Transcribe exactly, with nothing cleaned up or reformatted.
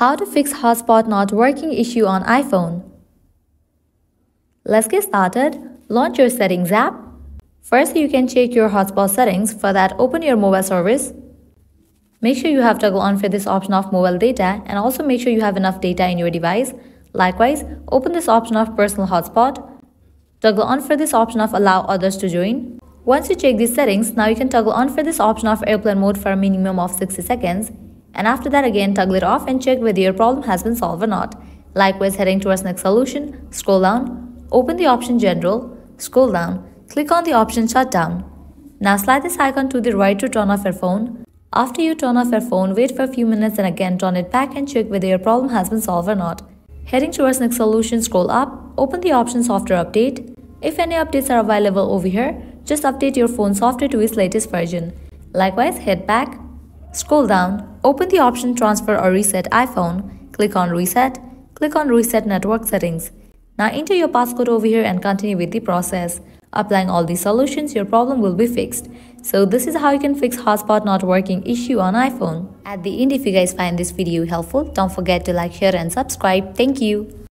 How to fix hotspot not working issue on iPhone. Let's get started. Launch your settings app. First, you can check your hotspot settings. For that, open your mobile service. Make sure you have toggle on for this option of mobile data, and also make sure you have enough data in your device. Likewise, open this option of personal hotspot. Toggle on for this option of allow others to join. Once you check these settings, now you can toggle on for this option of airplane mode for a minimum of sixty seconds. And after that, again toggle it off and check whether your problem has been solved or not. Likewise, heading towards next solution, scroll down, open the option general, scroll down, click on the option shutdown. Now slide this icon to the right to turn off your phone. After you turn off your phone, wait for a few minutes and again turn it back and check whether your problem has been solved or not. Heading towards next solution, scroll up, open the option software update. If any updates are available over here, just update your phone software to its latest version. Likewise, head back, scroll down, open the option transfer or reset iPhone, click on reset, click on reset network settings. Now enter your passcode over here and continue with the process. Applying all these solutions, your problem will be fixed. So this is how you can fix hotspot not working issue on iPhone. At the end, if you guys find this video helpful, don't forget to like, share and subscribe. Thank you.